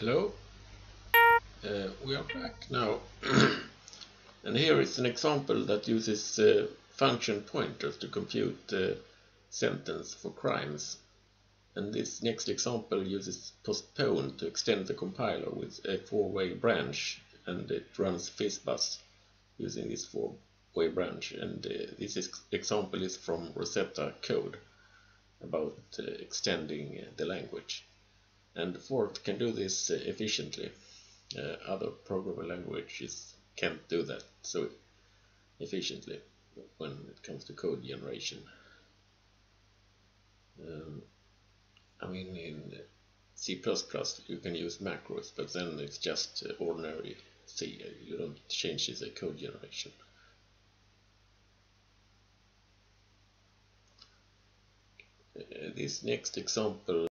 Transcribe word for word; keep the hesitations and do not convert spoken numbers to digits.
Hello, uh, we are back now. And here is an example that uses uh, function pointers to compute uh, sentence for crimes. And this next example uses postpone to extend the compiler with a four-way branch, and it runs FizzBuzz using this four-way branch. And uh, this ex example is from Rosetta Code about uh, extending uh, the language. And Forth can do this efficiently. Uh, other programming languages can't do that so efficiently when it comes to code generation. Um, I mean, in C plus plus you can use macros, but then it's just ordinary C. You don't change the code generation. Uh, this next example